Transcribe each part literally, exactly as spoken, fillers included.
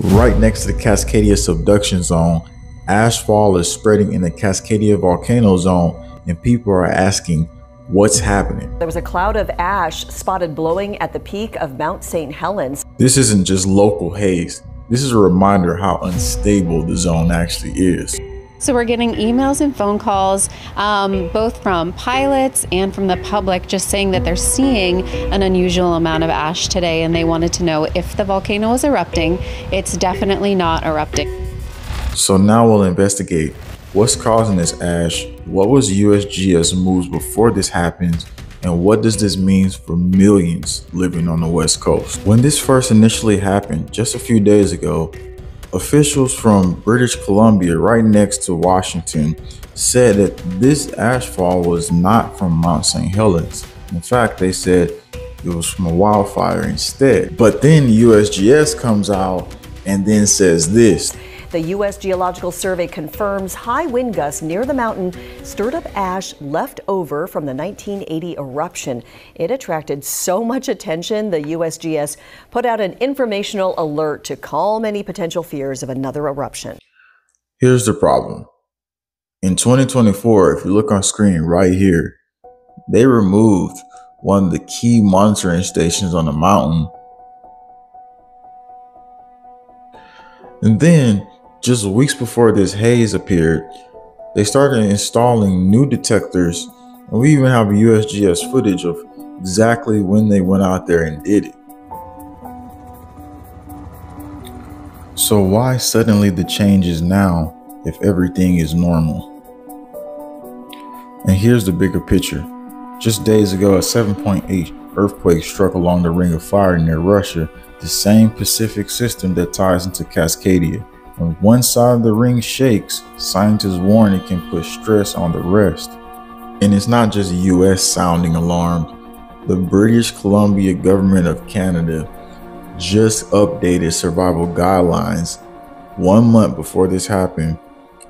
Right next to the Cascadia Subduction Zone, ashfall is spreading in the Cascadia Volcano Zone, and people are asking, what's happening? There was a cloud of ash spotted blowing at the peak of Mount Saint Helens. This isn't just local haze. This is a reminder how unstable the zone actually is. So we're getting emails and phone calls, um, both from pilots and from the public, just saying that they're seeing an unusual amount of ash today, and they wanted to know if the volcano is erupting. It's definitely not erupting. So now we'll investigate what's causing this ash, what was U S G S moves before this happens, and what does this mean for millions living on the West Coast? When this first initially happened just a few days ago, officials from British Columbia, right next to Washington, said that this ashfall was not from Mount Saint Helens. In fact, they said it was from a wildfire instead. But then U S G S comes out and then says this. The U S Geological Survey confirms high wind gusts near the mountain stirred up ash left over from the nineteen eighty eruption. It attracted so much attention, the U S G S put out an informational alert to calm any potential fears of another eruption. Here's the problem. In twenty twenty-four, if you look on screen right here, they removed one of the key monitoring stations on the mountain. And then, just weeks before this haze appeared, they started installing new detectors, and we even have U S G S footage of exactly when they went out there and did it. So why suddenly the changes now if everything is normal? And here's the bigger picture. Just days ago, a seven point eight earthquake struck along the Ring of Fire near Russia, the same Pacific system that ties into Cascadia. When one side of the ring shakes, scientists warn it can put stress on the rest. And it's not just the U S sounding alarmed. The British Columbia government of Canada just updated survival guidelines one month before this happened,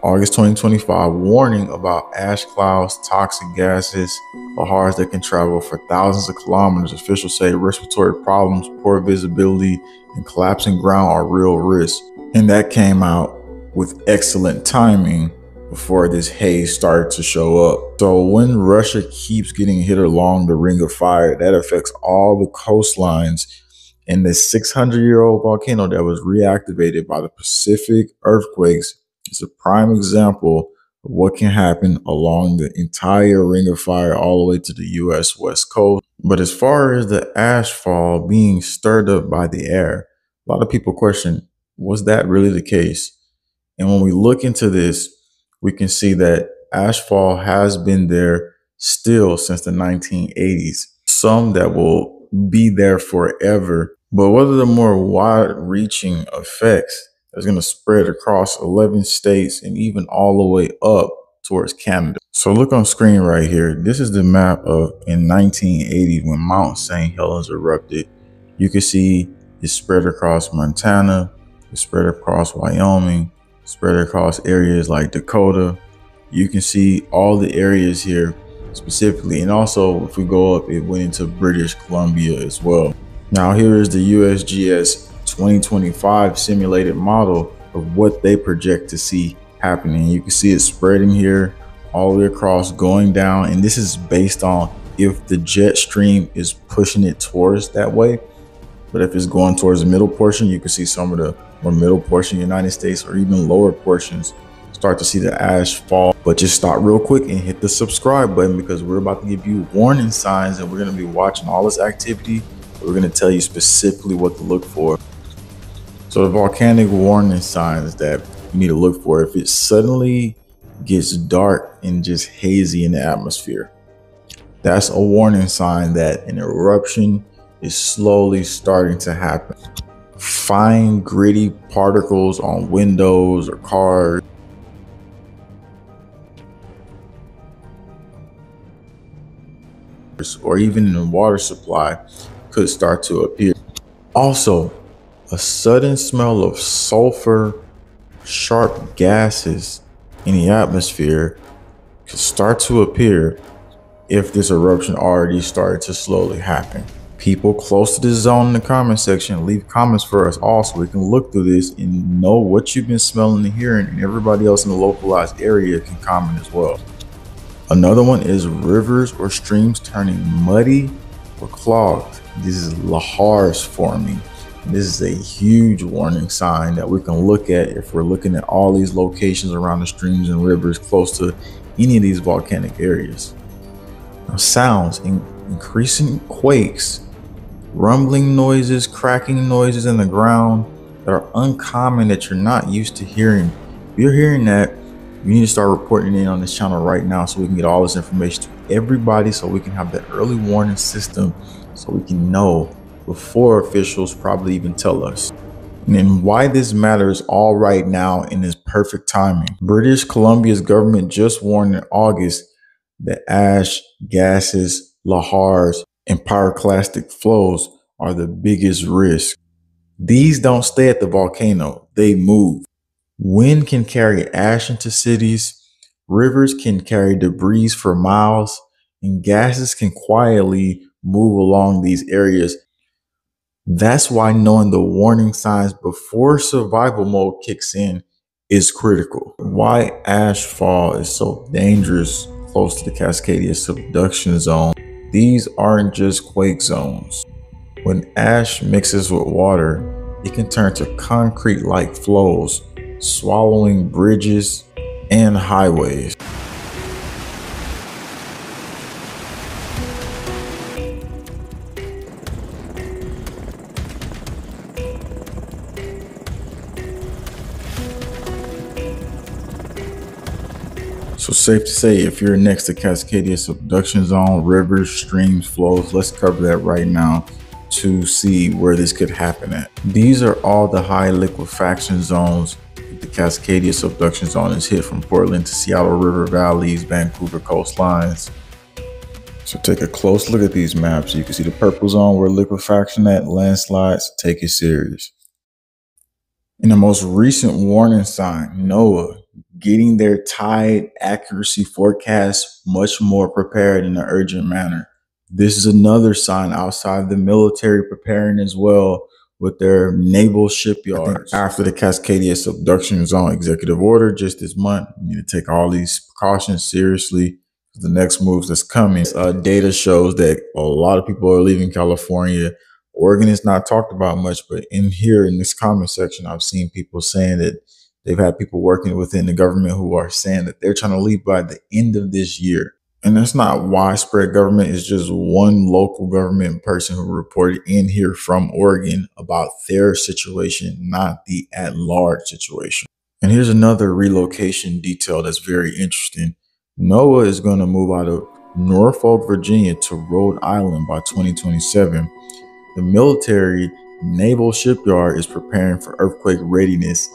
August twenty twenty-five, warning about ash clouds, toxic gases, lahars that can travel for thousands of kilometers. Officials say respiratory problems, poor visibility, and collapsing ground are real risks. And that came out with excellent timing before this haze started to show up. So when Russia keeps getting hit along the Ring of Fire, that affects all the coastlines. And the six hundred year old volcano that was reactivated by the Pacific earthquakes is a prime example of what can happen along the entire Ring of Fire all the way to the U S West Coast. But as far as the ashfall being stirred up by the air, a lot of people question, was that really the case? And when we look into this, we can see that ashfall has been there still since the nineteen eighties, some that will be there forever. But what are the more wide-reaching effects that's going to spread across eleven states and even all the way up towards Canada? So look on screen right here. This is the map of in nineteen eighty when Mount Saint Helens erupted. You can see it spread across Montana, it's spread across Wyoming, spread across areas like Dakota. You can see all the areas here specifically. And also, if we go up, it went into British Columbia as well. Now, here is the U S G S twenty twenty-five simulated model of what they project to see happening. You can see it spreading here all the way across, going down. And this is based on if the jet stream is pushing it towards that way. But if it's going towards the middle portion, you can see some of the or middle portion of the United States or even lower portions start to see the ash fall. But just stop real quick and hit the subscribe button, because we're about to give you warning signs, and we're going to be watching all this activity. We're going to tell you specifically what to look for. So the volcanic warning signs that you need to look for: if it suddenly gets dark and just hazy in the atmosphere, that's a warning sign that an eruption is slowly starting to happen. Fine gritty particles on windows or cars. Or even in the water supply could start to appear. Also, a sudden smell of sulfur, sharp gases in the atmosphere could start to appear if this eruption already started to slowly happen. people close to this zone in the comment section. Leave comments for us all so we can look through this and know what you've been smelling and hearing, and everybody else in the localized area can comment as well. Another one is rivers or streams turning muddy or clogged. This is lahars forming. This is a huge warning sign that we can look at if we're looking at all these locations around the streams and rivers close to any of these volcanic areas. Now, sounds, in increasing quakes, rumbling noises, cracking noises in the ground that are uncommon that you're not used to hearing. If you're hearing that, you need to start reporting in on this channel right now so we can get all this information to everybody, so we can have that early warning system so we can know before officials probably even tell us. And then why this matters all right now and is perfect timing. British Columbia's government just warned in August that ash, gases, lahars, and pyroclastic flows are the biggest risk. These don't stay at the volcano, they move. Wind can carry ash into cities, rivers can carry debris for miles, and gases can quietly move along these areas. That's why knowing the warning signs before survival mode kicks in is critical. Why ashfall is so dangerous close to the Cascadia Subduction Zone. These aren't just quake zones. When ash mixes with water, it can turn to concrete-like flows, swallowing bridges and highways. So safe to say, if you're next to Cascadia Subduction Zone, rivers, streams, flows, let's cover that right now to see where this could happen at. These are all the high liquefaction zones. The Cascadia Subduction Zone is hit from Portland to Seattle River valleys, Vancouver coastlines. So take a close look at these maps. You can see the purple zone where liquefaction at, landslides. Take it serious. And the most recent warning sign, NOAA, getting their tide accuracy forecast much more prepared in an urgent manner. This is another sign outside the military preparing as well, with their naval shipyards. After the Cascadia Subduction Zone executive order just this month, you need to take all these precautions seriously. The next moves that's coming, uh, data shows that a lot of people are leaving California. Oregon is not talked about much, but in here in this comment section, I've seen people saying that they've had people working within the government who are saying that they're trying to leave by the end of this year. And that's not widespread government. It's just one local government person who reported in here from Oregon about their situation, not the at-large situation. And here's another relocation detail that's very interesting. NOAA is going to move out of Norfolk, Virginia to Rhode Island by twenty twenty-seven. The military naval shipyard is preparing for earthquake readiness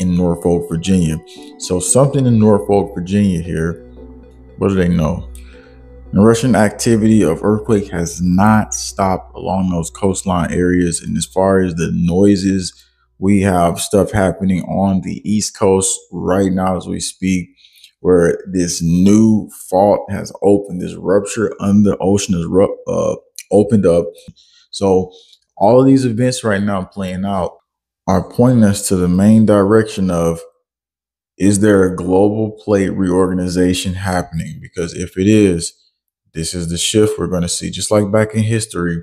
in Norfolk, Virginia. So something in Norfolk, Virginia here. What do they know? The Russian activity of earthquake has not stopped along those coastline areas. And as far as the noises, we have stuff happening on the East Coast right now as we speak, where this new fault has opened, this rupture under ocean is uh, opened up. So all of these events right now playing out are pointing us to the main direction of, is there a global plate reorganization happening? Because if it is, this is the shift we're going to see. Just like back in history,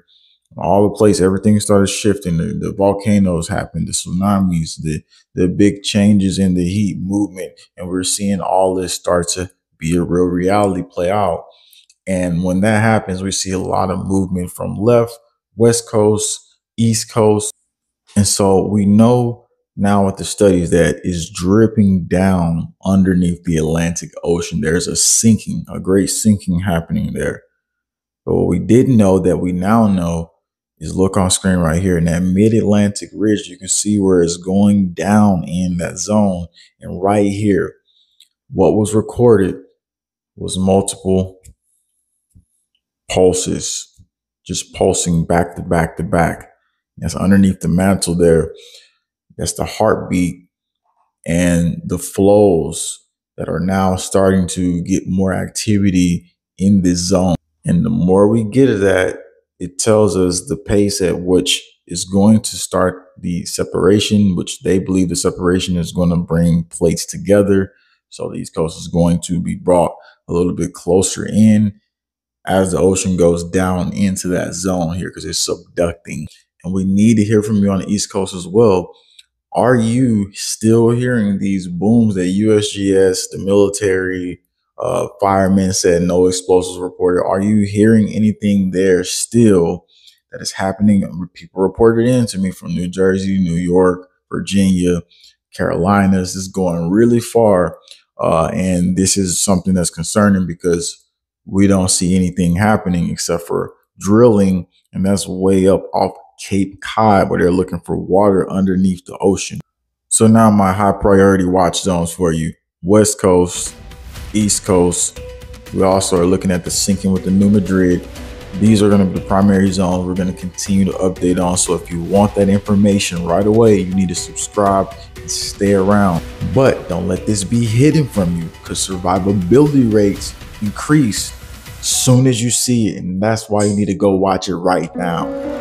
all the plates, everything started shifting. The, the volcanoes happened, the tsunamis, the, the big changes in the heat movement. And we're seeing all this start to be a real reality play out. And when that happens, we see a lot of movement from left, West Coast, East Coast. And so we know now with the studies that is dripping down underneath the Atlantic Ocean. There's a sinking, a great sinking happening there. But what we didn't know that we now know is, look on screen right here in that Mid-Atlantic ridge, you can see where it's going down in that zone. And right here, what was recorded was multiple pulses, just pulsing back to back to back. That's underneath the mantle there. That's the heartbeat and the flows that are now starting to get more activity in this zone. And the more we get of that, it tells us the pace at which it's going to start the separation, which they believe the separation is going to bring plates together. So the East Coast is going to be brought a little bit closer in as the ocean goes down into that zone here, because it's subducting. And we need to hear from you on the East Coast as well. Are you still hearing these booms that U S G S, the military, uh, firemen said no explosives reported? Are you hearing anything there still that is happening? People reported in to me from New Jersey, New York, Virginia, Carolinas. This is going really far. Uh, and this is something that's concerning because we don't see anything happening except for drilling. And that's way up off Cape Cod, where they're looking for water underneath the ocean. So now my high priority watch zones for you: West Coast, East Coast. We also are looking at the sinking with the New Madrid. These are going to be the primary zones we're going to continue to update on. So if you want that information right away, you need to subscribe and stay around. But don't let this be hidden from you, because survivability rates increase soon as you see it. And that's why you need to go watch it right now.